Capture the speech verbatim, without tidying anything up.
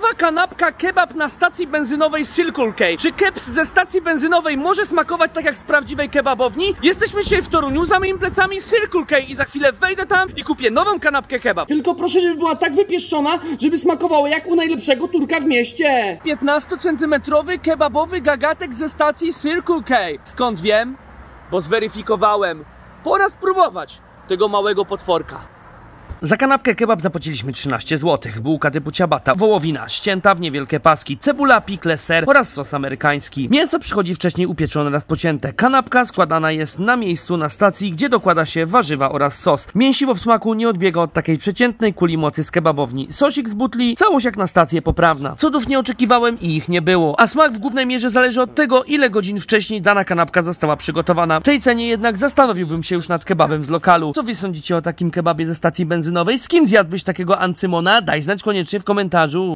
Nowa kanapka kebab na stacji benzynowej Circle K. Czy kebs ze stacji benzynowej może smakować tak jak z prawdziwej kebabowni? Jesteśmy dzisiaj w Toruniu, za moimi plecami Circle K i za chwilę wejdę tam i kupię nową kanapkę kebab. Tylko proszę, żeby była tak wypieszczona, żeby smakowała jak u najlepszego Turka w mieście. piętnastocentymetrowy kebabowy gagatek ze stacji Circle K. Skąd wiem? Bo zweryfikowałem. Pora spróbować tego małego potworka. Za kanapkę kebab zapłaciliśmy trzynaście złotych, bułka typu ciabata, wołowina ścięta w niewielkie paski, cebula, pikle, ser oraz sos amerykański. Mięso przychodzi wcześniej upieczone oraz pocięte. Kanapka składana jest na miejscu na stacji, gdzie dokłada się warzywa oraz sos. Mięsiwo w smaku nie odbiega od takiej przeciętnej kuli mocy z kebabowni. Sosik z butli, całość jak na stację poprawna. Cudów nie oczekiwałem i ich nie było. A smak w głównej mierze zależy od tego, ile godzin wcześniej dana kanapka została przygotowana. W tej cenie jednak zastanowiłbym się już nad kebabem z lokalu. Co wy sądzicie o takim kebabie ze stacji benzynowej? Z kim zjadłbyś takiego ancymona? Daj znać koniecznie w komentarzu.